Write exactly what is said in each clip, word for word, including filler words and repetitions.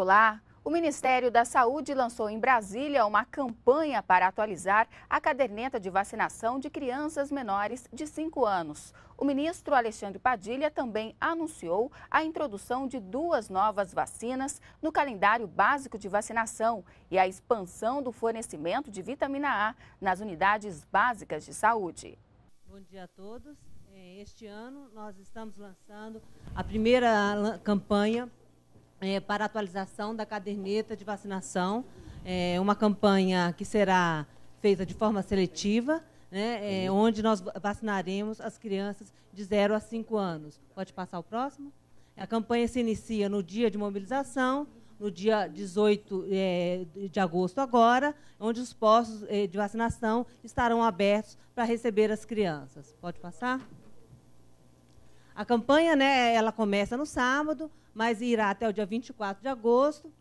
Olá! O Ministério da Saúde lançou em Brasília uma campanha para atualizar a caderneta de vacinação de crianças menores de cinco anos. O ministro Alexandre Padilha também anunciou a introdução de duas novas vacinas no calendário básico de vacinação e a expansão do fornecimento de vitamina A nas unidades básicas de saúde. Bom dia a todos. Este ano nós estamos lançando a primeira campanha É, para a atualização da caderneta de vacinação, é, uma campanha que será feita de forma seletiva, né, é, onde nós vacinaremos as crianças de zero a cinco anos. Pode passar o próximo? A campanha se inicia no dia de mobilização, no dia dezoito é, de agosto agora, onde os postos é, de vacinação estarão abertos para receber as crianças. Pode passar? A campanha, né, ela começa no sábado, mas irá até o dia vinte e quatro de agosto,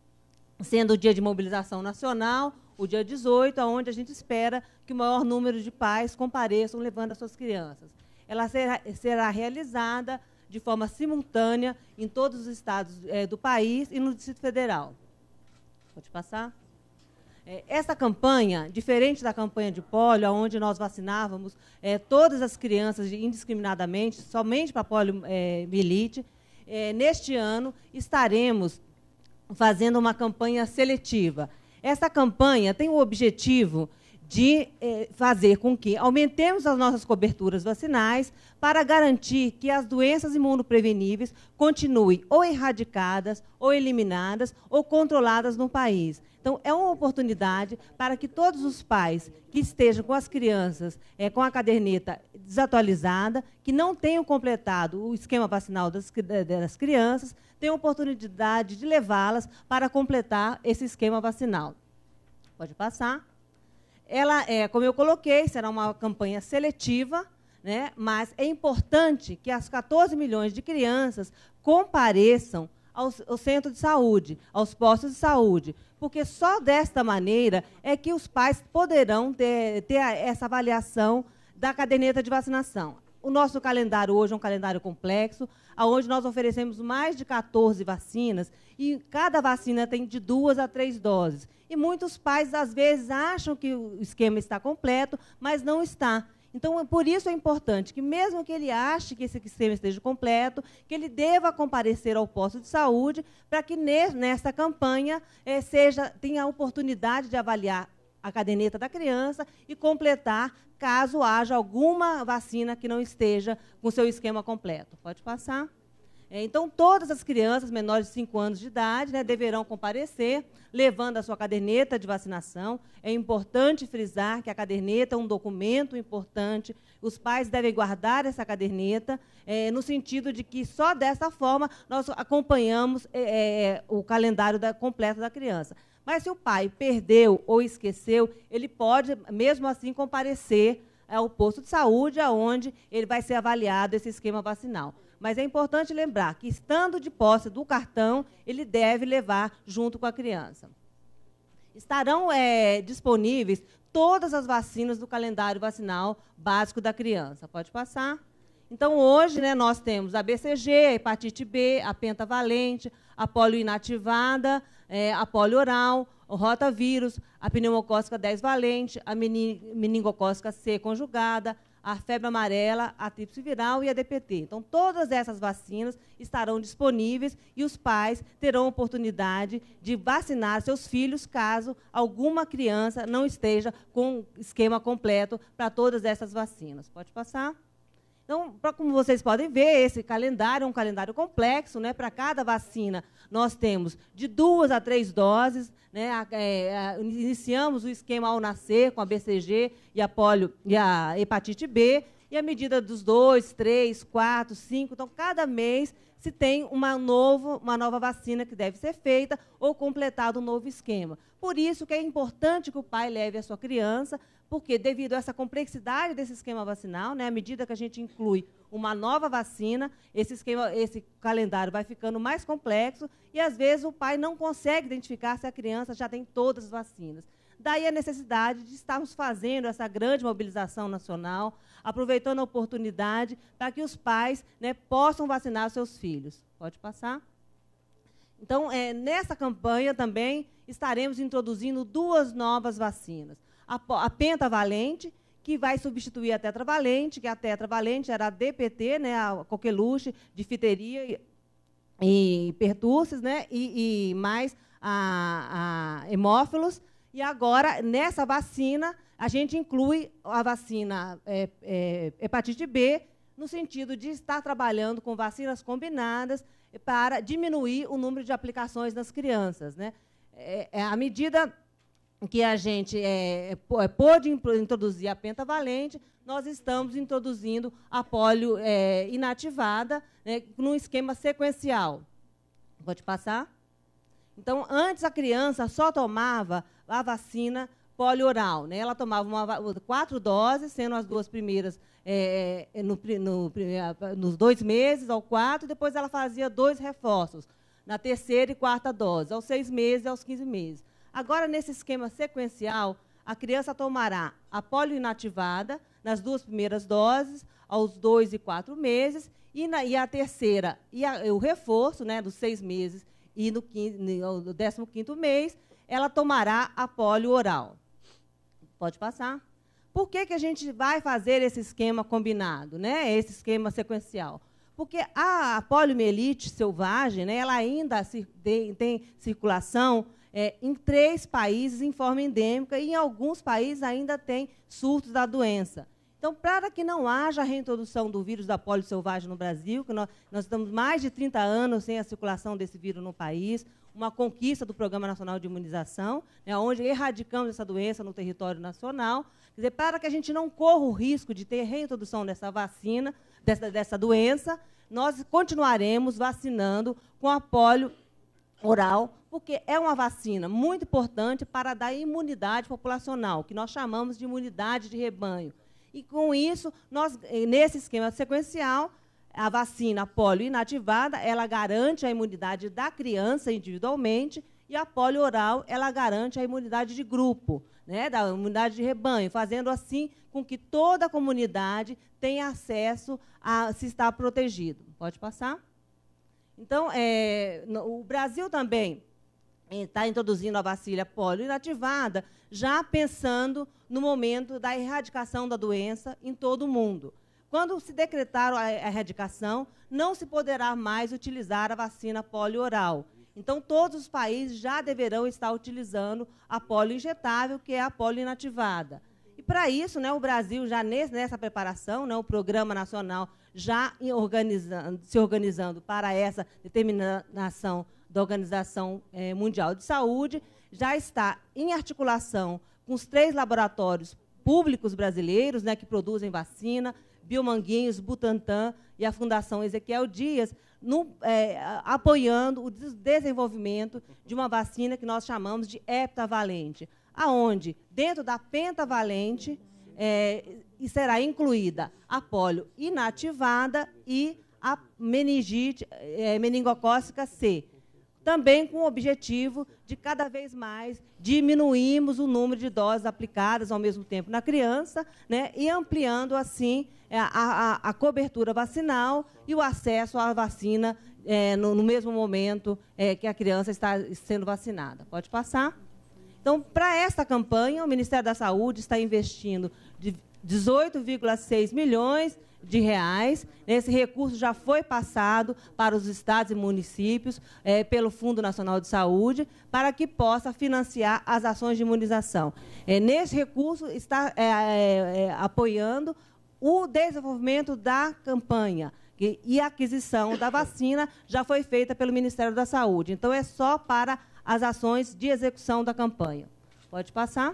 sendo o dia de mobilização nacional, o dia dezoito, onde a gente espera que o maior número de pais compareçam levando as suas crianças. Ela será, será realizada de forma simultânea em todos os estados é, do país e no Distrito Federal. Pode passar? Essa campanha, diferente da campanha de pólio, onde nós vacinávamos é, todas as crianças indiscriminadamente, somente para poliomielite, é, é, neste ano estaremos fazendo uma campanha seletiva. Essa campanha tem o objetivo de é, fazer com que aumentemos as nossas coberturas vacinais para garantir que as doenças imunopreveníveis continuem ou erradicadas, ou eliminadas, ou controladas no país. Então, é uma oportunidade para que todos os pais que estejam com as crianças é, com a caderneta desatualizada, que não tenham completado o esquema vacinal das, das crianças, tenham a oportunidade de levá-las para completar esse esquema vacinal. Pode passar. Ela, é, como eu coloquei, será uma campanha seletiva, né, mas é importante que as quatorze milhões de crianças compareçam ao, ao centro de saúde, aos postos de saúde, porque só desta maneira é que os pais poderão ter, ter essa avaliação da caderneta de vacinação. O nosso calendário hoje é um calendário complexo, onde nós oferecemos mais de quatorze vacinas, e cada vacina tem de duas a três doses. E muitos pais, às vezes, acham que o esquema está completo, mas não está. Então, por isso é importante que, mesmo que ele ache que esse sistema esteja completo, que ele deva comparecer ao posto de saúde para que, nessa campanha, eh, seja, tenha a oportunidade de avaliar a caderneta da criança e completar, caso haja alguma vacina que não esteja com seu esquema completo. Pode passar. É, então, todas as crianças menores de cinco anos de idade, né, deverão comparecer, levando a sua caderneta de vacinação. É importante frisar que a caderneta é um documento importante. Os pais devem guardar essa caderneta, é, no sentido de que só dessa forma nós acompanhamos é, o calendário da, completo da criança. Mas se o pai perdeu ou esqueceu, ele pode, mesmo assim, comparecer ao posto de saúde, onde ele vai ser avaliado esse esquema vacinal. Mas é importante lembrar que, estando de posse do cartão, ele deve levar junto com a criança. Estarão é, disponíveis todas as vacinas do calendário vacinal básico da criança. Pode passar. Então, hoje, né, nós temos a B C G, a hepatite B, a pentavalente, a polio inativada, é, a polio oral, o rotavírus, a pneumocócica dez valente, a meningocócica C conjugada, a febre amarela, a tríplice viral e a D P T. Então, todas essas vacinas estarão disponíveis e os pais terão a oportunidade de vacinar seus filhos caso alguma criança não esteja com esquema completo para todas essas vacinas. Pode passar? Então, pra, como vocês podem ver, esse calendário é um calendário complexo, né? Para cada vacina, nós temos de duas a três doses, né? a, é, a, iniciamos o esquema ao nascer com a B C G e a, polio, e a hepatite B, e a medida dos dois, três, quatro, cinco, então, cada mês se tem uma, novo, uma nova vacina que deve ser feita ou completado um novo esquema. Por isso que é importante que o pai leve a sua criança, porque, devido a essa complexidade desse esquema vacinal, né, à medida que a gente inclui uma nova vacina, esse, esquema, esse calendário vai ficando mais complexo e, às vezes, o pai não consegue identificar se a criança já tem todas as vacinas. Daí a necessidade de estarmos fazendo essa grande mobilização nacional, aproveitando a oportunidade para que os pais, né, possam vacinar seus filhos. Pode passar? Então, é, nessa campanha também estaremos introduzindo duas novas vacinas. A, a pentavalente, que vai substituir a tetravalente, que a tetravalente era a D P T, né, a coqueluche, difteria e, e pertussis, né, e, e mais a, a hemófilos. E agora, nessa vacina, a gente inclui a vacina é, é, hepatite B, no sentido de estar trabalhando com vacinas combinadas para diminuir o número de aplicações nas crianças, né? É, é, à medida que a gente é, pôde introduzir a pentavalente, nós estamos introduzindo a polio é, inativada, né, num esquema sequencial. Vou te passar? Então, antes a criança só tomava a vacina polioral, né? Ela tomava uma, quatro doses, sendo as duas primeiras é, no, no, nos dois meses ao quatro, depois ela fazia dois reforços, na terceira e quarta dose, aos seis meses e aos quinze meses. Agora, nesse esquema sequencial, a criança tomará a polio inativada nas duas primeiras doses, aos dois e quatro meses, e, na, e a terceira, e a, o reforço, né, dos seis meses e no, no décimo quinto mês, ela tomará a polio oral. Pode passar. Por que que a gente vai fazer esse esquema combinado, né? Esse esquema sequencial? Porque a poliomielite selvagem, né, ela ainda tem circulação é, em três países em forma endêmica e em alguns países ainda tem surtos da doença. Então, para que não haja a reintrodução do vírus da polio selvagem no Brasil, que nós, nós estamos mais de trinta anos sem a circulação desse vírus no país, uma conquista do Programa Nacional de Imunização, né, onde erradicamos essa doença no território nacional. Quer dizer, para que a gente não corra o risco de ter reintrodução dessa vacina, dessa, dessa doença, nós continuaremos vacinando com a polio oral, porque é uma vacina muito importante para dar imunidade populacional, que nós chamamos de imunidade de rebanho. E, com isso, nós, nesse esquema sequencial, a vacina polio inativada, ela garante a imunidade da criança individualmente, e a polio oral, ela garante a imunidade de grupo, né, da imunidade de rebanho, fazendo assim com que toda a comunidade tenha acesso a se estar protegido. Pode passar? Então, é, no, o Brasil também está introduzindo a vacina polio inativada, já pensando no momento da erradicação da doença em todo o mundo. Quando se decretar a erradicação, não se poderá mais utilizar a vacina polioral. Então, todos os países já deverão estar utilizando a polioinjetável, que é a polioinativada. E, para isso, né, o Brasil, já nessa preparação, né, o Programa Nacional já organizando, se organizando para essa determinação da Organização Mundial de Saúde, já está em articulação com os três laboratórios públicos brasileiros, né, que produzem vacina, Biomanguinhos, Butantan e a Fundação Ezequiel Dias, no, é, apoiando o desenvolvimento de uma vacina que nós chamamos de heptavalente, aonde, dentro da pentavalente, é, será incluída a polio inativada e a meningite é, meningocócica C, também com o objetivo de, cada vez mais, diminuirmos o número de doses aplicadas ao mesmo tempo na criança, né, e ampliando, assim, a, a, a cobertura vacinal e o acesso à vacina é, no, no mesmo momento é, que a criança está sendo vacinada. Pode passar? Então, para esta campanha, o Ministério da Saúde está investindo de dezoito vírgula seis milhões de reais. Esse recurso já foi passado para os estados e municípios é, pelo Fundo Nacional de Saúde, para que possa financiar as ações de imunização. É, nesse recurso está é, é, é, apoiando o desenvolvimento da campanha, que, e a aquisição da vacina já foi feita pelo Ministério da Saúde. Então, é só para as ações de execução da campanha. Pode passar?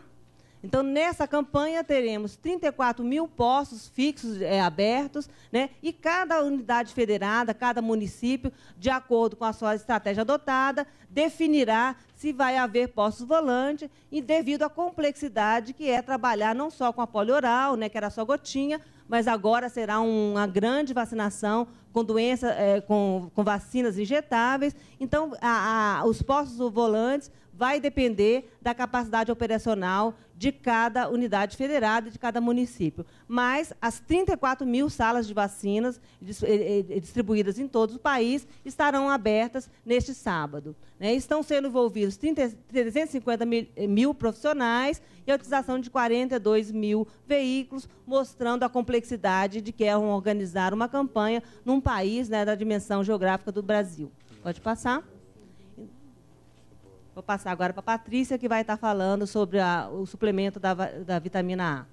Então, nessa campanha, teremos trinta e quatro mil postos fixos é, abertos, né, e cada unidade federada, cada município, de acordo com a sua estratégia adotada, definirá se vai haver postos volante, e devido à complexidade que é trabalhar não só com a polio oral, né, que era só gotinha, mas agora será uma grande vacinação com, doença, é, com, com vacinas injetáveis. Então, a, a, os postos volantes vai depender da capacidade operacional de cada unidade federada e de cada município. Mas as trinta e quatro mil salas de vacinas distribuídas em todo o país estarão abertas neste sábado. Estão sendo envolvidos trezentos e cinquenta mil profissionais e a utilização de quarenta e dois mil veículos, mostrando a complexidade de que é organizar uma campanha num país, né, da dimensão geográfica do Brasil. Pode passar. Vou passar agora para a Patrícia, que vai estar falando sobre a, o suplemento da, da vitamina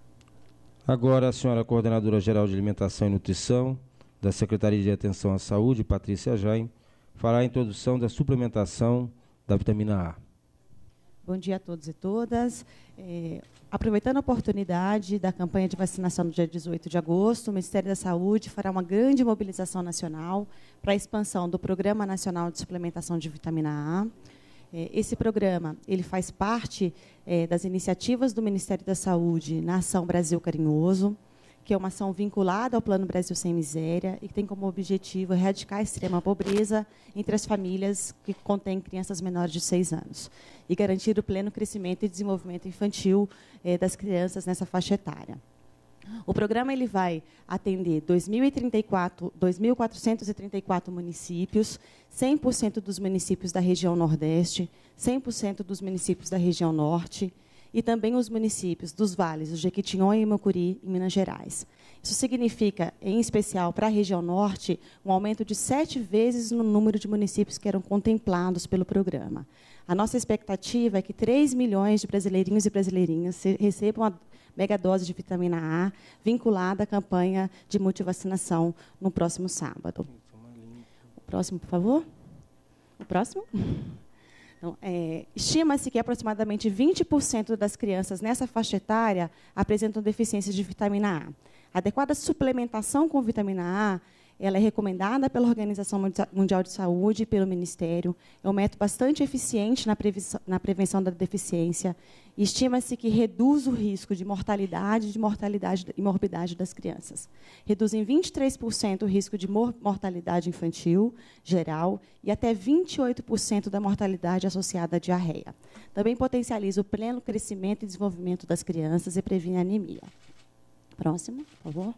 A. Agora a senhora Coordenadora-Geral de Alimentação e Nutrição da Secretaria de Atenção à Saúde, Patrícia Jaime, fará a introdução da suplementação da vitamina A. Bom dia a todos e todas. É, aproveitando a oportunidade da campanha de vacinação no dia dezoito de agosto, o Ministério da Saúde fará uma grande mobilização nacional para a expansão do Programa Nacional de Suplementação de Vitamina A. Esse programa ele faz parte é, das iniciativas do Ministério da Saúde na Ação Brasil Carinhoso, que é uma ação vinculada ao Plano Brasil Sem Miséria e que tem como objetivo erradicar a extrema pobreza entre as famílias que contêm crianças menores de seis anos e garantir o pleno crescimento e desenvolvimento infantil é, das crianças nessa faixa etária. O programa ele vai atender dois mil e trinta e quatro, dois mil quatrocentos e trinta e quatro municípios, cem por cento dos municípios da região Nordeste, cem por cento dos municípios da região Norte e também os municípios dos vales do Jequitinhonha e Mucuri, em Minas Gerais. Isso significa, em especial para a região Norte, um aumento de sete vezes no número de municípios que eram contemplados pelo programa. A nossa expectativa é que três milhões de brasileirinhos e brasileirinhas recebam a megadose de vitamina A vinculada à campanha de multivacinação no próximo sábado. O próximo, por favor. O próximo. Então, é, estima-se que aproximadamente vinte por cento das crianças nessa faixa etária apresentam deficiência de vitamina A. A adequada suplementação com vitamina A ela é recomendada pela Organização Mundial de Saúde e pelo Ministério. É um método bastante eficiente na prevenção, na prevenção da deficiência. Estima-se que reduz o risco de mortalidade, de mortalidade e morbidade das crianças. Reduz em vinte e três por cento o risco de mortalidade infantil geral e até vinte e oito por cento da mortalidade associada à diarreia. Também potencializa o pleno crescimento e desenvolvimento das crianças e previne a anemia. Próximo, por favor.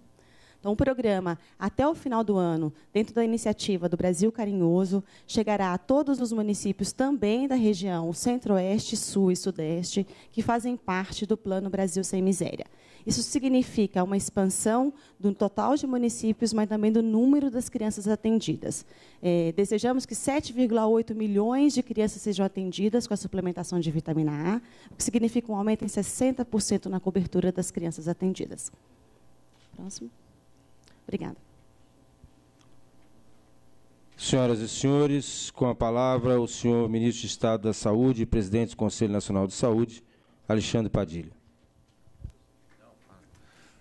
Então, o programa, até o final do ano, dentro da iniciativa do Brasil Carinhoso, chegará a todos os municípios também da região Centro-Oeste, Sul e Sudeste, que fazem parte do Plano Brasil Sem Miséria. Isso significa uma expansão do total de municípios, mas também do número das crianças atendidas. É, desejamos que sete vírgula oito milhões de crianças sejam atendidas com a suplementação de vitamina A, o que significa um aumento em sessenta por cento na cobertura das crianças atendidas. Próximo. Obrigada. Senhoras e senhores, com a palavra o senhor Ministro de Estado da Saúde e Presidente do Conselho Nacional de Saúde, Alexandre Padilha.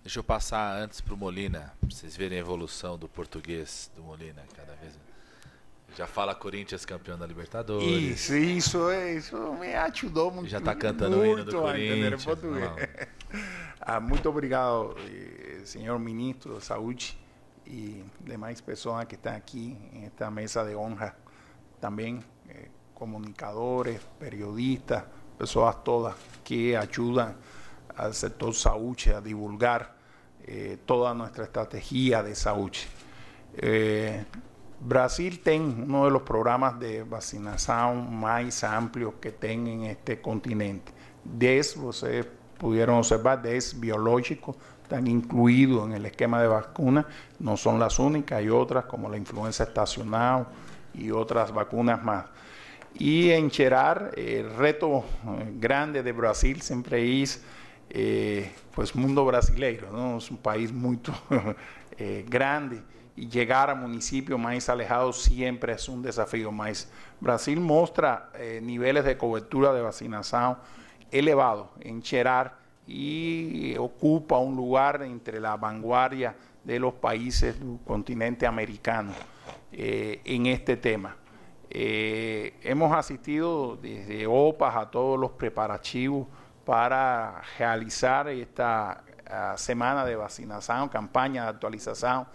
Deixa eu passar antes para o Molina, para vocês verem a evolução do português do Molina cada vez. Já fala Corinthians campeão da Libertadores. Isso, isso, isso me ajudou muito. Já está cantando muito o hino do Corinthians. Ah, muito obrigado, senhor ministro da Saúde e demais pessoas que estão aqui em esta mesa de honra. Também eh, comunicadores, periodistas, pessoas todas que ajudam ao setor saúde a divulgar eh, toda a nossa estratégia de saúde. Eh, Brasil tem um dos programas de vacinação mais amplios que tem em este continente. Dez, vocês pudieron observar, dez biológicos están incluidos en el esquema de vacunas. No son las únicas, hay otras como la influenza estacional y otras vacunas más. Y en Ceará, el reto grande de Brasil siempre es, eh, pues, mundo brasileiro, ¿no? Es un país muy eh, grande y llegar a municipios más alejados siempre es un desafío más. Brasil muestra eh, niveles de cobertura de vacinación elevado en Ceará y ocupa un lugar entre la vanguardia de los países del continente americano eh, en este tema. Eh, hemos asistido desde OPAS a todos los preparativos para realizar esta a, semana de vacinación, campaña de actualización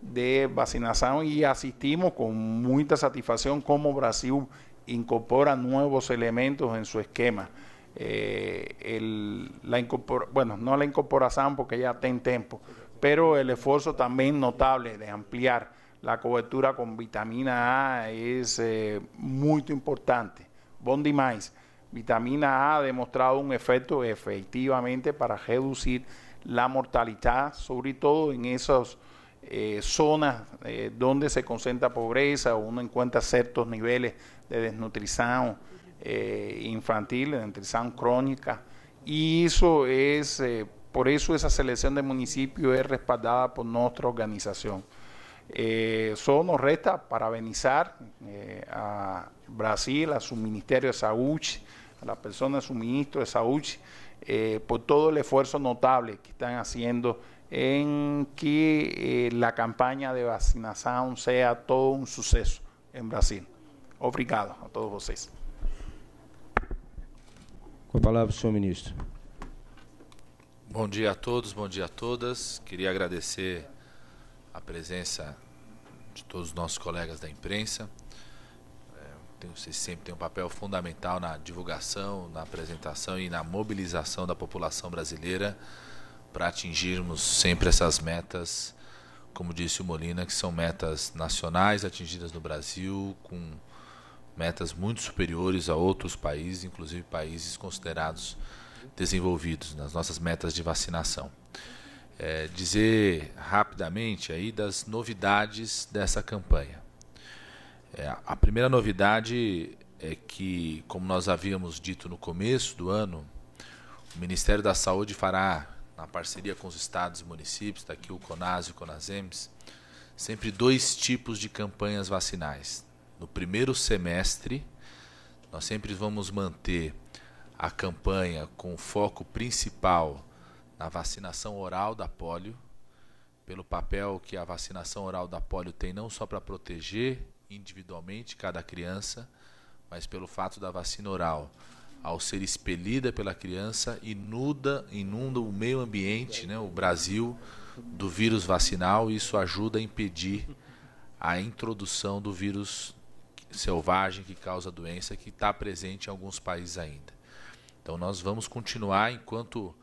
de vacinación y asistimos con mucha satisfacción como Brasil incorpora nuevos elementos en su esquema. Eh, el, la incorpora, bueno, no la incorporación porque ya ten tiempo, pero el esfuerzo también notable de ampliar la cobertura con vitamina A es eh, muy importante. Bom demais. Vitamina A ha demostrado un efecto efectivamente para reducir la mortalidad, sobre todo en esas eh, zonas eh, donde se concentra pobreza o uno encuentra ciertos niveles de desnutrición eh, infantil, de desnutrición crónica. Y eso es, eh, por eso esa selección de municipios es respaldada por nuestra organización. Eh, só nos resta parabenizar eh, a Brasil, a su Ministerio de Saúde, a las personas de su Ministro de Saúde, eh, por todo el esfuerzo notable que están haciendo en que eh, la campaña de vacinación sea todo un suceso en Brasil. Obrigado a todos vocês. Com a palavra, senhor ministro. Bom dia a todos, bom dia a todas. Queria agradecer a presença de todos os nossos colegas da imprensa. Vocês sempre têm um papel fundamental na divulgação, na apresentação e na mobilização da população brasileira para atingirmos sempre essas metas, como disse o Molina, que são metas nacionais atingidas no Brasil, com metas muito superiores a outros países, inclusive países considerados desenvolvidos nas nossas metas de vacinação. É, dizer rapidamente aí das novidades dessa campanha. É, a primeira novidade é que, como nós havíamos dito no começo do ano, o Ministério da Saúde fará, na parceria com os estados e municípios, daqui o CONAS e o CONASEMES, sempre dois tipos de campanhas vacinais. No primeiro semestre, nós sempre vamos manter a campanha com foco principal na vacinação oral da polio, pelo papel que a vacinação oral da polio tem não só para proteger individualmente cada criança, mas pelo fato da vacina oral, ao ser expelida pela criança, inunda, inunda o meio ambiente, né, o Brasil, do vírus vacinal, e isso ajuda a impedir a introdução do vírus selvagem que causa a doença, que está presente em alguns países ainda. Então nós vamos continuar, enquanto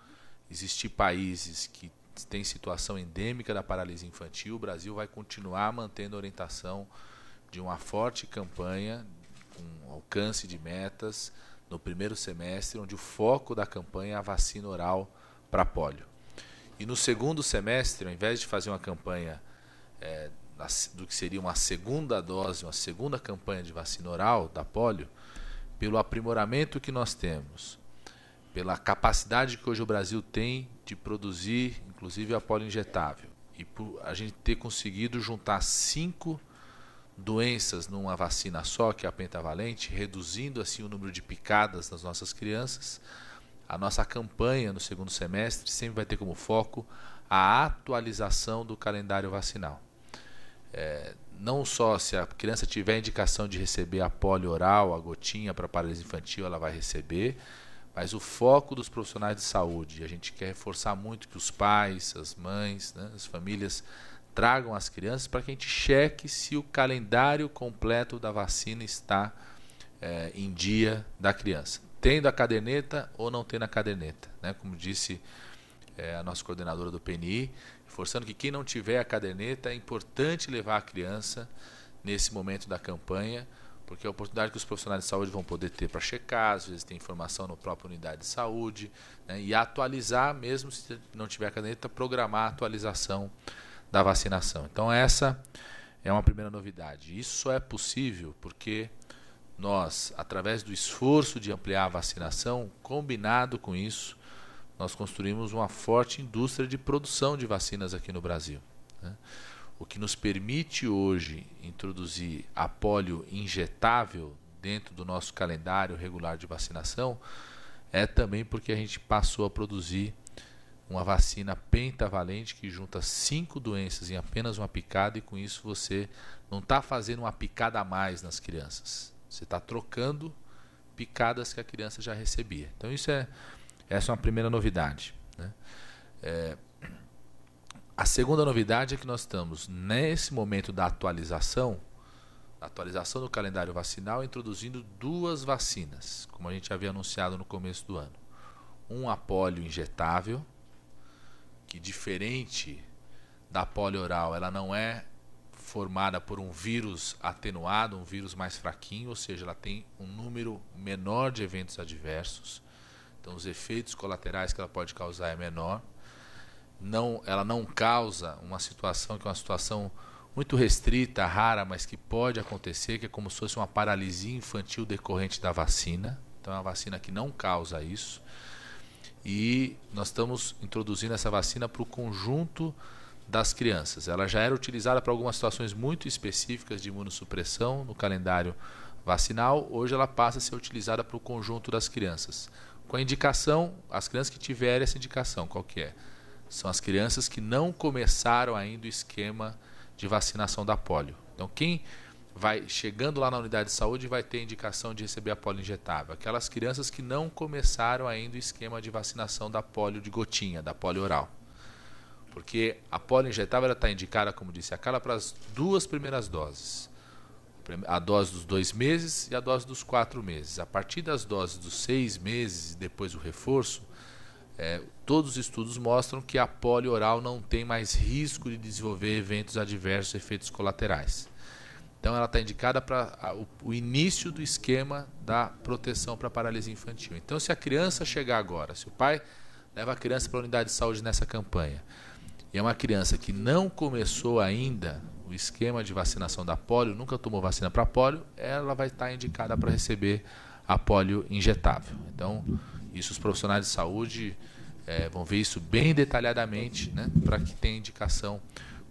existir países que têm situação endêmica da paralisia infantil, o Brasil vai continuar mantendo a orientação de uma forte campanha, com alcance de metas, no primeiro semestre, onde o foco da campanha é a vacina oral para pólio. E no segundo semestre, ao invés de fazer uma campanha é, do que seria uma segunda dose, uma segunda campanha de vacina oral da pólio, pelo aprimoramento que nós temos, pela capacidade que hoje o Brasil tem de produzir, inclusive a pólio injetável, e por a gente ter conseguido juntar cinco doenças numa vacina só, que é a pentavalente, reduzindo assim o número de picadas das nossas crianças, a nossa campanha no segundo semestre sempre vai ter como foco a atualização do calendário vacinal. É, não só se a criança tiver indicação de receber a polio oral, a gotinha para paralisia infantil, ela vai receber, mas o foco dos profissionais de saúde, a gente quer reforçar muito que os pais, as mães, né, as famílias tragam as crianças para que a gente cheque se o calendário completo da vacina está é, em dia da criança, tendo a caderneta ou não tendo a caderneta, né? Como disse é, a nossa coordenadora do P N I, forçando que quem não tiver a caderneta, é importante levar a criança nesse momento da campanha, porque é a oportunidade que os profissionais de saúde vão poder ter para checar, às vezes tem informação na própria unidade de saúde, né? E atualizar, mesmo se não tiver a caderneta, programar a atualização da vacinação. Então essa é uma primeira novidade. Isso só é possível porque nós, através do esforço de ampliar a vacinação, combinado com isso, nós construímos uma forte indústria de produção de vacinas aqui no Brasil, né? O que nos permite hoje introduzir a polio injetável dentro do nosso calendário regular de vacinação é também porque a gente passou a produzir uma vacina pentavalente que junta cinco doenças em apenas uma picada, e com isso você não está fazendo uma picada a mais nas crianças. Você está trocando picadas que a criança já recebia. Então isso é, essa é uma primeira novidade, né? É, a segunda novidade é que nós estamos, nesse momento da atualização, atualização do calendário vacinal, introduzindo duas vacinas, como a gente havia anunciado no começo do ano. Um polio injetável, que diferente da polio oral, ela não é formada por um vírus atenuado, um vírus mais fraquinho, ou seja, ela tem um número menor de eventos adversos. Então, os efeitos colaterais que ela pode causar é menor. Não, ela não causa uma situação que é uma situação muito restrita, rara, mas que pode acontecer, que é como se fosse uma paralisia infantil decorrente da vacina. Então, é uma vacina que não causa isso. E nós estamos introduzindo essa vacina para o conjunto das crianças. Ela já era utilizada para algumas situações muito específicas de imunossupressão no calendário vacinal. Hoje ela passa a ser utilizada para o conjunto das crianças, com a indicação, as crianças que tiverem essa indicação, qual que é? São as crianças que não começaram ainda o esquema de vacinação da polio. Então, quem vai chegando lá na unidade de saúde vai ter indicação de receber a polio injetável. Aquelas crianças que não começaram ainda o esquema de vacinação da polio de gotinha, da polio oral. Porque a polio injetável está indicada, como disse a Carla, para as duas primeiras doses. A dose dos dois meses e a dose dos quatro meses. A partir das doses dos seis meses e depois o reforço, é, todos os estudos mostram que a polio oral não tem mais risco de desenvolver eventos adversos e efeitos colaterais. Então, ela está indicada para o início do esquema da proteção para paralisia infantil. Então, se a criança chegar agora, se o pai leva a criança para a unidade de saúde nessa campanha, e é uma criança que não começou ainda o esquema de vacinação da polio, nunca tomou vacina para polio, ela vai estar indicada para receber a polio injetável. Então, isso os profissionais de saúde é, vão ver isso bem detalhadamente, né, para que tenha indicação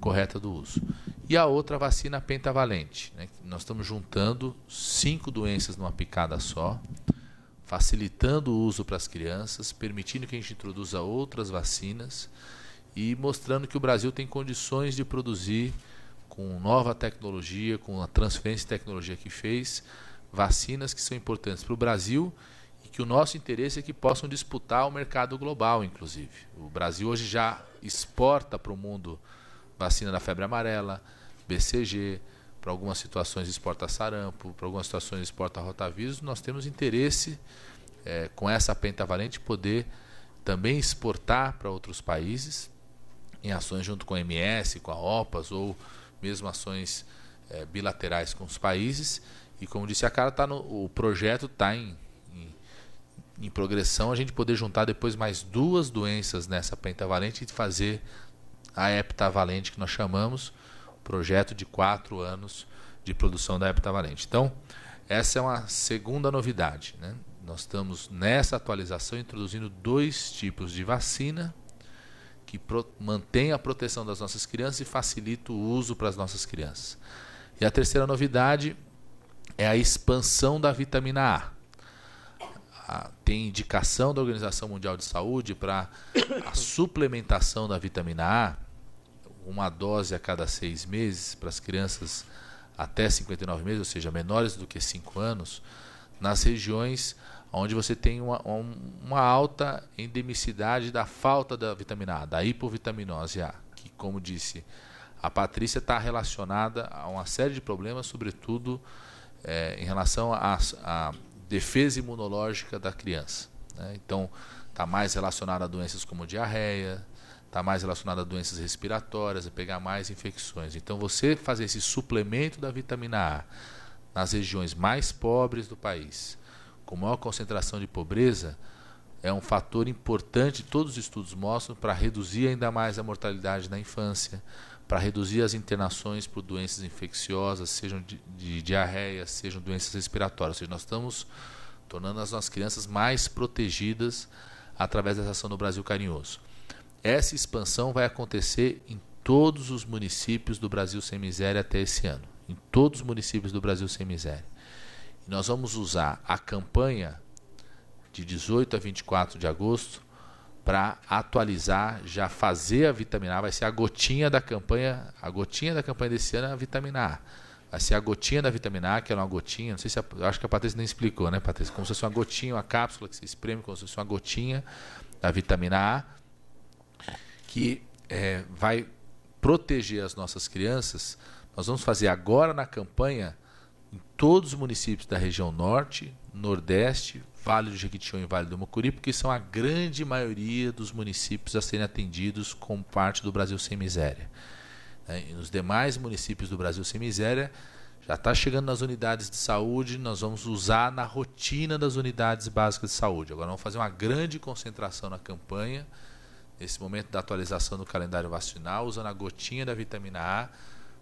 correta do uso. E a outra vacina pentavalente, né, nós estamos juntando cinco doenças numa picada só, facilitando o uso para as crianças, permitindo que a gente introduza outras vacinas e mostrando que o Brasil tem condições de produzir, com nova tecnologia, com a transferência de tecnologia que fez, vacinas que são importantes para o Brasil e que o nosso interesse é que possam disputar o mercado global, inclusive. O Brasil hoje já exporta para o mundo vacina da febre amarela, B C G, para algumas situações exporta sarampo, para algumas situações exporta rotavírus. Nós temos interesse, é, com essa pentavalente, poder também exportar para outros países, em ações junto com a M S, com a OPAS, ou mesmo ações é, bilaterais com os países. E como disse a Carla, tá no, o projeto está em, em, em progressão, a gente poder juntar depois mais duas doenças nessa pentavalente e fazer a heptavalente, que nós chamamos, projeto de quatro anos de produção da heptavalente. Então, essa é uma segunda novidade, né? Nós estamos, nessa atualização, introduzindo dois tipos de vacina que pro, mantém a proteção das nossas crianças e facilita o uso para as nossas crianças. E a terceira novidade é a expansão da vitamina A. a tem indicação da Organização Mundial de Saúde para a suplementação da vitamina A, uma dose a cada seis meses, para as crianças até cinquenta e nove meses, ou seja, menores do que cinco anos, nas regiões onde você tem uma, uma alta endemicidade da falta da vitamina A, da hipovitaminose A, que, como disse a Patrícia, está relacionada a uma série de problemas, sobretudo é, em relação à defesa imunológica da criança, né? Então, está mais relacionada a doenças como diarreia, está mais relacionada a doenças respiratórias, a pegar mais infecções. Então, você fazer esse suplemento da vitamina A nas regiões mais pobres do país, com maior concentração de pobreza, é um fator importante, todos os estudos mostram, para reduzir ainda mais a mortalidade na infância, para reduzir as internações por doenças infecciosas, sejam de, de diarreia, sejam doenças respiratórias. Ou seja, nós estamos tornando as nossas crianças mais protegidas através dessa ação do Brasil Carinhoso. Essa expansão vai acontecer em todos os municípios do Brasil Sem Miséria até esse ano. Em todos os municípios do Brasil Sem Miséria. E nós vamos usar a campanha de dezoito a vinte e quatro de agosto para atualizar, já fazer a vitamina A. Vai ser a gotinha da campanha, a gotinha da campanha desse ano é a vitamina A. Vai ser a gotinha da vitamina A, que é uma gotinha, não sei se, a, acho que a Patrícia nem explicou, né, Patrícia? Como se fosse uma gotinha, uma cápsula que se espreme, como se fosse uma gotinha da vitamina A, que é, vai proteger as nossas crianças. Nós vamos fazer agora na campanha em todos os municípios da região norte, nordeste, Vale do Jequitinhonha e Vale do Mucuri, porque são a grande maioria dos municípios a serem atendidos com parte do Brasil Sem Miséria. E nos demais municípios do Brasil Sem Miséria, já está chegando nas unidades de saúde, nós vamos usar na rotina das unidades básicas de saúde. Agora vamos fazer uma grande concentração na campanha, nesse momento da atualização do calendário vacinal, usando a gotinha da vitamina A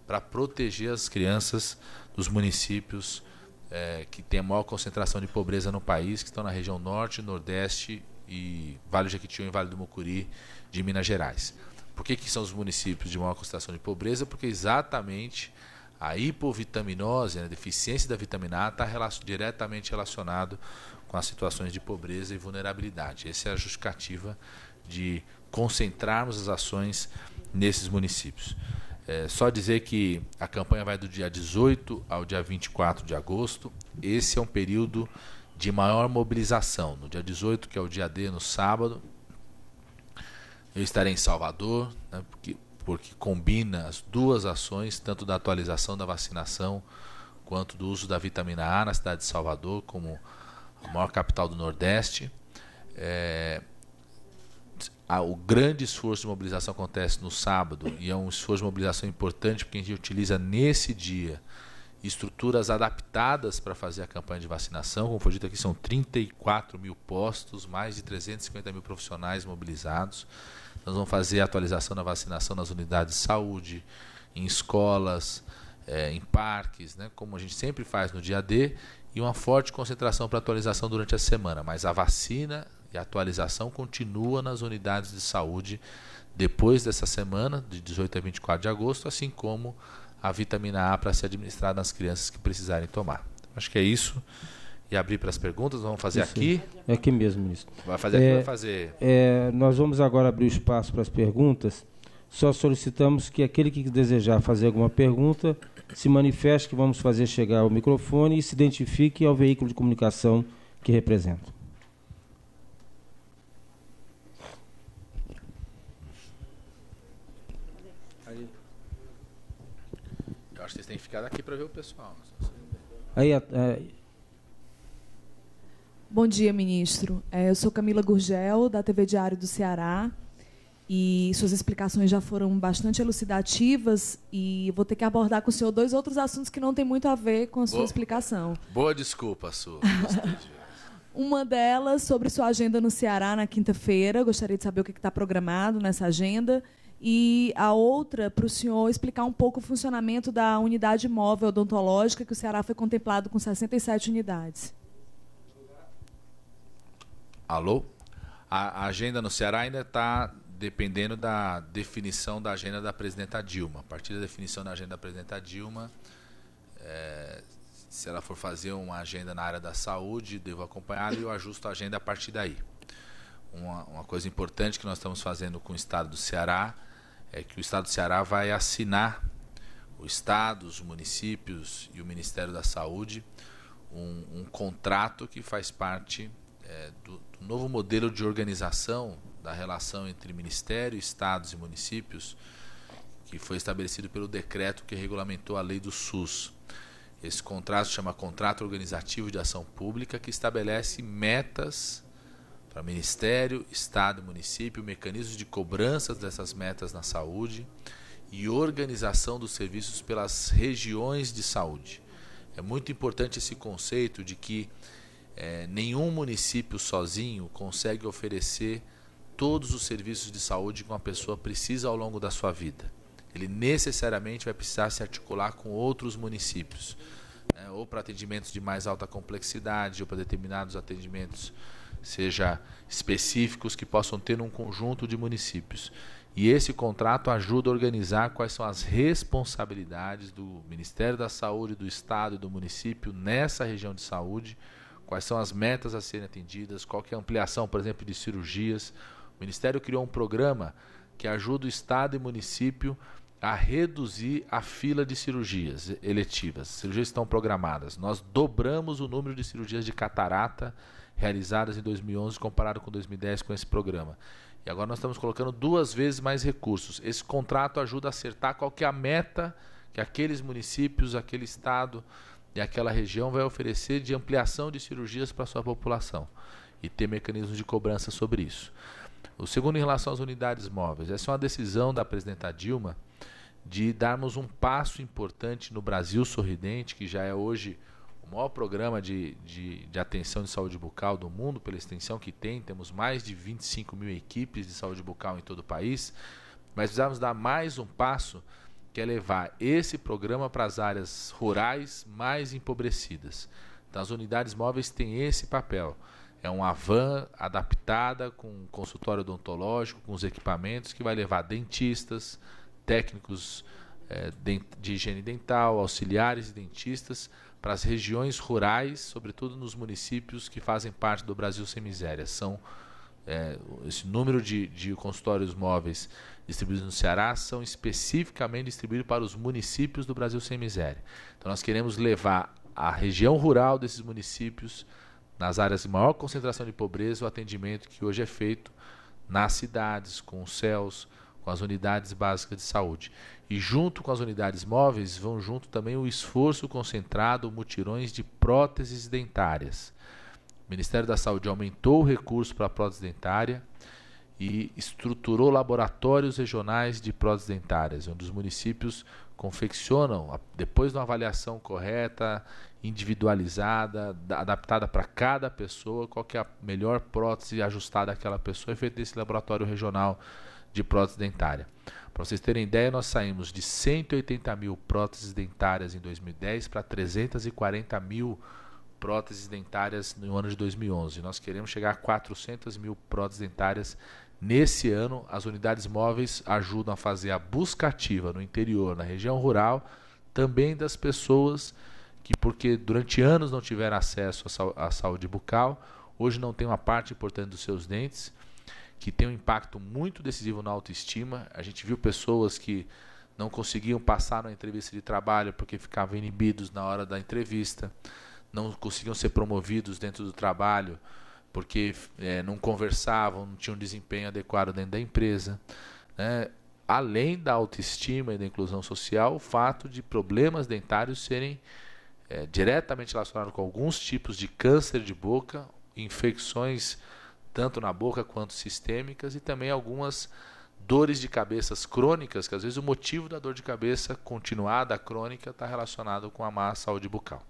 para proteger as crianças dos municípios é, que têm a maior concentração de pobreza no país, que estão na região norte, nordeste e Vale do Jequitinhonha e Vale do Mucuri de Minas Gerais. Por que, que são os municípios de maior concentração de pobreza? Porque exatamente a hipovitaminose, a deficiência da vitamina A, está relacion, diretamente relacionado com as situações de pobreza e vulnerabilidade. Essa é a justificativa de concentrarmos as ações nesses municípios. É só dizer que a campanha vai do dia dezoito ao dia vinte e quatro de agosto. Esse é um período de maior mobilização. No dia dezoito, que é o dia D, no sábado, eu estarei em Salvador, né, porque, porque combina as duas ações, tanto da atualização da vacinação quanto do uso da vitamina A na cidade de Salvador, como a maior capital do Nordeste. É... O grande esforço de mobilização acontece no sábado e é um esforço de mobilização importante porque a gente utiliza nesse dia estruturas adaptadas para fazer a campanha de vacinação. Como foi dito aqui, são trinta e quatro mil postos, mais de trezentos e cinquenta mil profissionais mobilizados. Nós vamos fazer a atualização da vacinação nas unidades de saúde, em escolas, é, em parques, né, como a gente sempre faz no dia D, e uma forte concentração para atualização durante a semana. Mas a vacina... A atualização continua nas unidades de saúde depois dessa semana, de dezoito a vinte e quatro de agosto, assim como a vitamina A para ser administrada nas crianças que precisarem tomar. Acho que é isso. E abrir para as perguntas, vamos fazer isso, aqui. É aqui mesmo, ministro. Vai fazer aqui, é, vai fazer. É, nós vamos agora abrir o espaço para as perguntas. Só solicitamos que aquele que desejar fazer alguma pergunta se manifeste, que vamos fazer chegar ao microfone e se identifique ao veículo de comunicação que representa. Acho que vocês têm que ficar daqui para ver o pessoal. Aí, aí. Bom dia, ministro. Eu sou Camila Gurgel, da T V Diário do Ceará, e suas explicações já foram bastante elucidativas, e vou ter que abordar com o senhor dois outros assuntos que não têm muito a ver com a sua boa, explicação. Boa desculpa, sua. Uma delas sobre sua agenda no Ceará na quinta-feira. Gostaria de saber o que está programado nessa agenda. E a outra, para o senhor explicar um pouco o funcionamento da unidade móvel odontológica, que o Ceará foi contemplado com sessenta e sete unidades. Alô? A agenda no Ceará ainda está dependendo da definição da agenda da presidenta Dilma. A partir da definição da agenda da presidenta Dilma, é, se ela for fazer uma agenda na área da saúde, devo acompanhá-la e eu ajusto a agenda a partir daí. Uma, uma coisa importante que nós estamos fazendo com o Estado do Ceará é que o Estado do Ceará vai assinar o Estado, os municípios e o Ministério da Saúde um, um contrato que faz parte é, do, do novo modelo de organização da relação entre Ministério, Estados e municípios que foi estabelecido pelo decreto que regulamentou a lei do SUS. Esse contrato se chama Contrato Organizativo de Ação Pública, que estabelece metas para Ministério, Estado e Município, mecanismos de cobrança dessas metas na saúde e organização dos serviços pelas regiões de saúde. É muito importante esse conceito de que é, nenhum município sozinho consegue oferecer todos os serviços de saúde que uma pessoa precisa ao longo da sua vida. Ele necessariamente vai precisar se articular com outros municípios, né, ou para atendimentos de mais alta complexidade, ou para determinados atendimentos seja específicos que possam ter um conjunto de municípios. E esse contrato ajuda a organizar quais são as responsabilidades do Ministério da Saúde, do Estado e do município nessa região de saúde, quais são as metas a serem atendidas, qual que é a ampliação, por exemplo, de cirurgias. O Ministério criou um programa que ajuda o Estado e município a reduzir a fila de cirurgias eletivas. Cirurgias estão programadas. Nós dobramos o número de cirurgias de catarata realizadas em dois mil e onze comparado com dois mil e dez com esse programa. E agora nós estamos colocando duas vezes mais recursos. Esse contrato ajuda a acertar qual que é a meta que aqueles municípios, aquele estado daquela região vai oferecer de ampliação de cirurgias para a sua população e ter mecanismos de cobrança sobre isso. O segundo, em relação às unidades móveis, essa é uma decisão da presidenta Dilma de darmos um passo importante no Brasil Sorridente, que já é hoje o maior programa de, de, de atenção de saúde bucal do mundo, pela extensão que tem. Temos mais de vinte e cinco mil equipes de saúde bucal em todo o país, mas precisamos dar mais um passo, que é levar esse programa para as áreas rurais mais empobrecidas. Então, as unidades móveis têm esse papel. É uma van adaptada, com consultório odontológico, com os equipamentos, que vai levar dentistas, técnicos eh, de higiene dental, auxiliares e dentistas para as regiões rurais, sobretudo nos municípios que fazem parte do Brasil Sem Miséria. São, eh, esse número de, de consultórios móveis distribuídos no Ceará são especificamente distribuídos para os municípios do Brasil Sem Miséria. Então, nós queremos levar a região rural desses municípios, nas áreas de maior concentração de pobreza, o atendimento que hoje é feito nas cidades, com os C E Os, com as unidades básicas de saúde. E junto com as unidades móveis, vão junto também o esforço concentrado, mutirões de próteses dentárias. O Ministério da Saúde aumentou o recurso para a prótese dentária e estruturou laboratórios regionais de próteses dentárias, onde os municípios confeccionam, depois de uma avaliação correta, individualizada, adaptada para cada pessoa, qual que é a melhor prótese ajustada àquela pessoa, é feito desse laboratório regional de prótese dentária. Para vocês terem ideia, nós saímos de cento e oitenta mil próteses dentárias em dois mil e dez para trezentos e quarenta mil próteses dentárias no ano de dois mil e onze. Nós queremos chegar a quatrocentos mil próteses dentárias nesse ano. As unidades móveis ajudam a fazer a busca ativa no interior, na região rural, também das pessoas que, porque durante anos não tiveram acesso à saúde bucal, hoje não tem uma parte importante dos seus dentes, que tem um impacto muito decisivo na autoestima. A gente viu pessoas que não conseguiam passar na entrevista de trabalho porque ficavam inibidos na hora da entrevista, não conseguiam ser promovidos dentro do trabalho porque é, não conversavam, não tinham desempenho adequado dentro da empresa, né? Além da autoestima e da inclusão social, o fato de problemas dentários serem é, diretamente relacionados com alguns tipos de câncer de boca, infecções tanto na boca quanto sistêmicas, e também algumas dores de cabeças crônicas, que às vezes o motivo da dor de cabeça continuada, crônica, está relacionado com a má saúde bucal.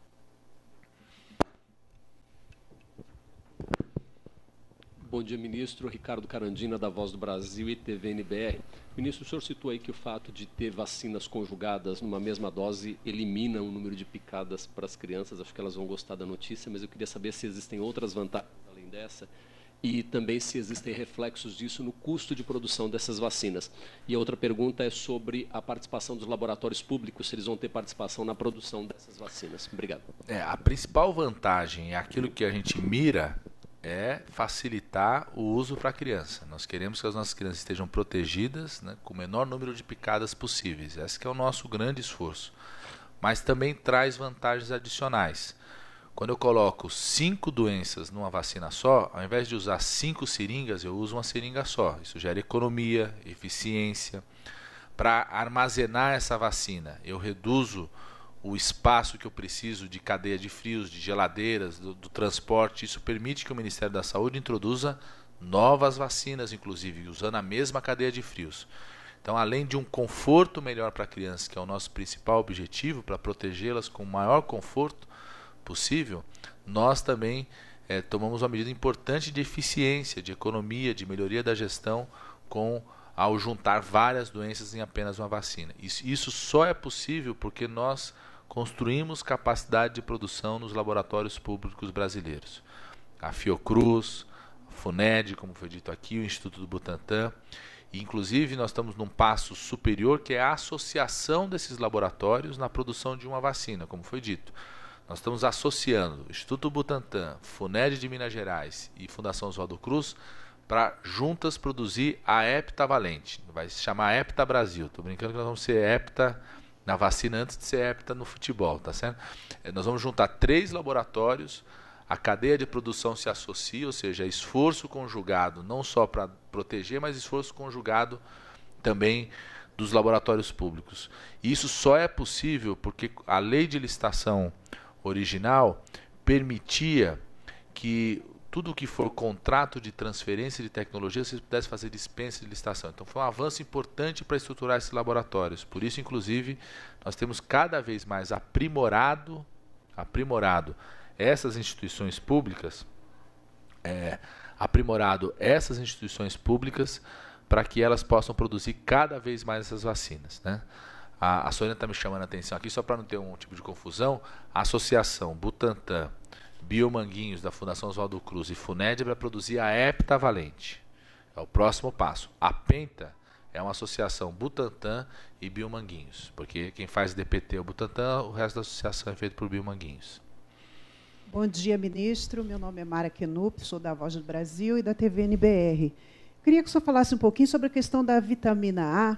Bom dia, ministro. Ricardo Carandina, da Voz do Brasil e T V N B R. Ministro, o senhor citou aí que o fato de ter vacinas conjugadas numa mesma dose elimina o número de picadas para as crianças. Acho que elas vão gostar da notícia, mas eu queria saber se existem outras vantagens além dessa, e também se existem reflexos disso no custo de produção dessas vacinas. E a outra pergunta é sobre a participação dos laboratórios públicos, se eles vão ter participação na produção dessas vacinas. Obrigado. É, a principal vantagem é aquilo que a gente mira, é facilitar o uso para a criança. Nós queremos que as nossas crianças estejam protegidas, né, com o menor número de picadas possíveis. Esse que é o nosso grande esforço. Mas também traz vantagens adicionais. Quando eu coloco cinco doenças numa vacina só, ao invés de usar cinco seringas, eu uso uma seringa só. Isso gera economia, eficiência. Para armazenar essa vacina, eu reduzo o espaço que eu preciso de cadeia de frios, de geladeiras, do, do transporte. Isso permite que o Ministério da Saúde introduza novas vacinas, inclusive, usando a mesma cadeia de frios. Então, além de um conforto melhor para a criança, que é o nosso principal objetivo, para protegê-las com o maior conforto possível, nós também é, tomamos uma medida importante de eficiência, de economia, de melhoria da gestão, com, ao juntar várias doenças em apenas uma vacina. Isso, isso só é possível porque nós construímos capacidade de produção nos laboratórios públicos brasileiros. A Fiocruz, a Funed, como foi dito aqui, o Instituto Butantan. E, inclusive, nós estamos num passo superior, que é a associação desses laboratórios na produção de uma vacina, como foi dito. Nós estamos associando Instituto Butantan, Funed de Minas Gerais e Fundação Oswaldo Cruz para juntas produzir a Hepta valente. Vai se chamar Hepta Brasil. Estou brincando que nós vamos ser Hepta na vacina antes de ser Hepta no futebol, tá certo? Nós vamos juntar três laboratórios, a cadeia de produção se associa, ou seja, esforço conjugado não só para proteger, mas esforço conjugado também dos laboratórios públicos. E isso só é possível porque a lei de licitação original permitia que tudo que for contrato de transferência de tecnologia, vocês pudessem fazer dispensa de licitação. Então, foi um avanço importante para estruturar esses laboratórios. Por isso, inclusive, nós temos cada vez mais aprimorado, aprimorado essas instituições públicas, é, aprimorado essas instituições públicas para que elas possam produzir cada vez mais essas vacinas, né? A, a Sônia está me chamando a atenção aqui, só para não ter um tipo de confusão, a associação Butantan, Biomanguinhos, da Fundação Oswaldo Cruz e Funed, para produzir a Hepta Valente. É o próximo passo. A Penta é uma associação Butantan e Biomanguinhos, porque quem faz D P T é o Butantan, o resto da associação é feito por Biomanguinhos. Bom dia, ministro. Meu nome é Mara Kenup, sou da Voz do Brasil e da T V N B R. Queria que o senhor falasse um pouquinho sobre a questão da vitamina A,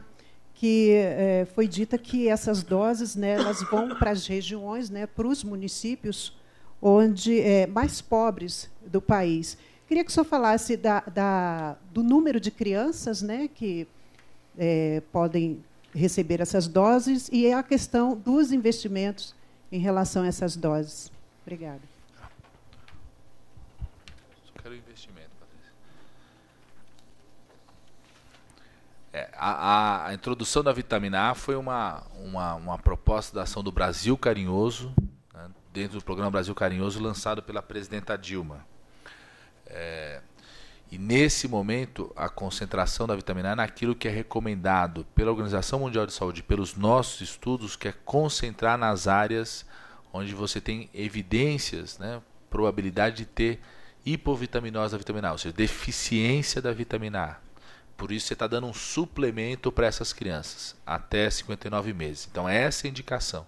que é, foi dita que essas doses, né, elas vão para as regiões, né, para os municípios onde é, mais pobres do país. Queria que o senhor falasse da, da, do número de crianças, né, que é, podem receber essas doses e a questão dos investimentos em relação a essas doses. Obrigada. Só quero investimento, Patrícia. É, a, a introdução da vitamina A foi uma, uma, uma proposta da ação do Brasil Carinhoso, dentro do Programa Brasil Carinhoso, lançado pela presidenta Dilma. É, e, nesse momento, a concentração da vitamina A naquilo que é recomendado pela Organização Mundial de Saúde, pelos nossos estudos, que é concentrar nas áreas onde você tem evidências, né, probabilidade de ter hipovitaminose da vitamina A, ou seja, deficiência da vitamina A. Por isso, você está dando um suplemento para essas crianças, até cinquenta e nove meses. Então, essa é a indicação.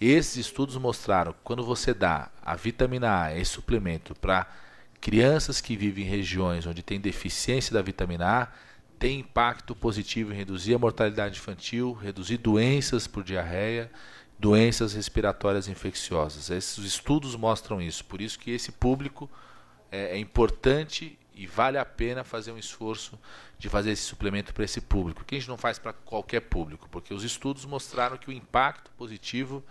Esses estudos mostraram que quando você dá a vitamina A, esse suplemento, para crianças que vivem em regiões onde tem deficiência da vitamina A, tem impacto positivo em reduzir a mortalidade infantil, reduzir doenças por diarreia, doenças respiratórias infecciosas. Esses estudos mostram isso, por isso que esse público é, é importante e vale a pena fazer um esforço de fazer esse suplemento para esse público, que a gente não faz para qualquer público, porque os estudos mostraram que o impacto positivo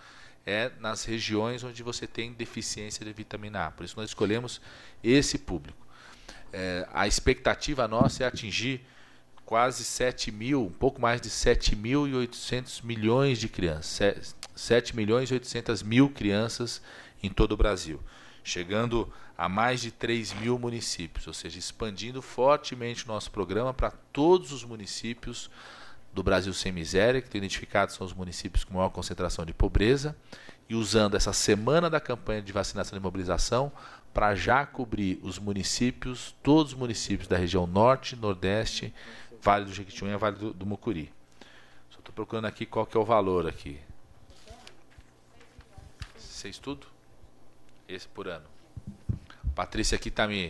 é nas regiões onde você tem deficiência de vitamina A. Por isso nós escolhemos esse público. É, a expectativa nossa é atingir quase sete mil, um pouco mais de sete mil e oitocentos milhões de crianças, sete milhões e oitocentos mil crianças em todo o Brasil, chegando a mais de três mil municípios, ou seja, expandindo fortemente o nosso programa para todos os municípios do Brasil Sem Miséria, que tem identificado são os municípios com maior concentração de pobreza, e usando essa semana da campanha de vacinação e mobilização para já cobrir os municípios, todos os municípios da região Norte, Nordeste, Vale do Jequitinhonha e Vale do, do Mucuri. Só estou procurando aqui qual que é o valor aqui. Seis tudo? Esse por ano. Patrícia aqui está me,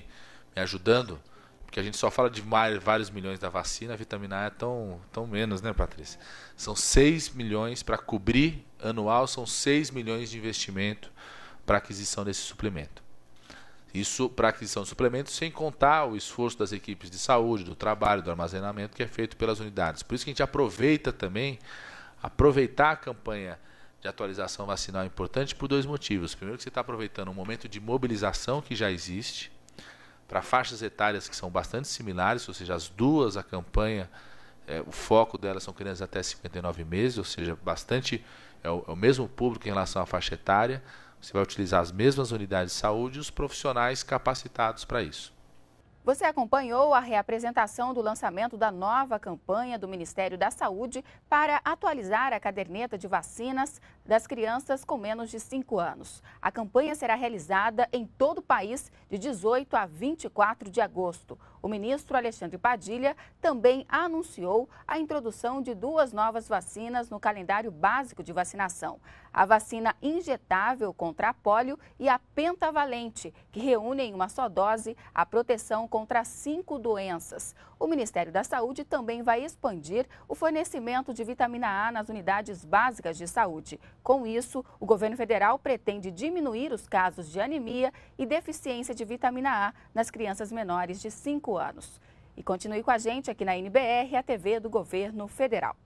me ajudando, porque a gente só fala de mais, vários milhões da vacina, a vitamina A é tão, tão menos, né, Patrícia? São seis milhões para cobrir anual, são seis milhões de investimento para aquisição desse suplemento. Isso para aquisição de suplementos, sem contar o esforço das equipes de saúde, do trabalho, do armazenamento que é feito pelas unidades. Por isso que a gente aproveita também, aproveitar a campanha de atualização vacinal é importante por dois motivos. Primeiro, que você está aproveitando um momento de mobilização que já existe, para faixas etárias que são bastante similares, ou seja, as duas, a campanha, é, o foco delas são crianças até cinquenta e nove meses, ou seja, bastante é o, é o mesmo público em relação à faixa etária. Você vai utilizar as mesmas unidades de saúde e os profissionais capacitados para isso. Você acompanhou a reapresentação do lançamento da nova campanha do Ministério da Saúde para atualizar a caderneta de vacinas das crianças com menos de cinco anos. A campanha será realizada em todo o país de dezoito a vinte e quatro de agosto. O ministro Alexandre Padilha também anunciou a introdução de duas novas vacinas no calendário básico de vacinação. A vacina injetável contra a pólio e a pentavalente, que reúnem em uma só dose a proteção contra cinco doenças. O Ministério da Saúde também vai expandir o fornecimento de vitamina A nas unidades básicas de saúde. Com isso, o governo federal pretende diminuir os casos de anemia e deficiência de vitamina A nas crianças menores de cinco anos. E continue com a gente aqui na N B R, a T V do Governo Federal.